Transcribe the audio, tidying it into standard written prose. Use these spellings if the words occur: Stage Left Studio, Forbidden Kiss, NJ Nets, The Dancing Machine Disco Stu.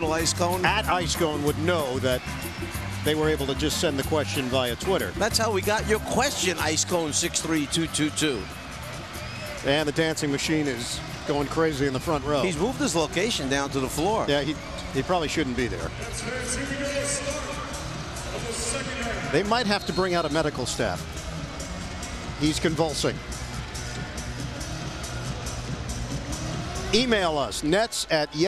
Ice Cone. At Ice Cone would know that they were able to just send the question via Twitter. That's how we got your question, Ice Cone 63222. And the dancing machine is going crazy in the front row. He's moved his location down to the floor. Yeah, he probably shouldn't be there. They might have to bring out a medical staff. He's convulsing. Email us, nets@.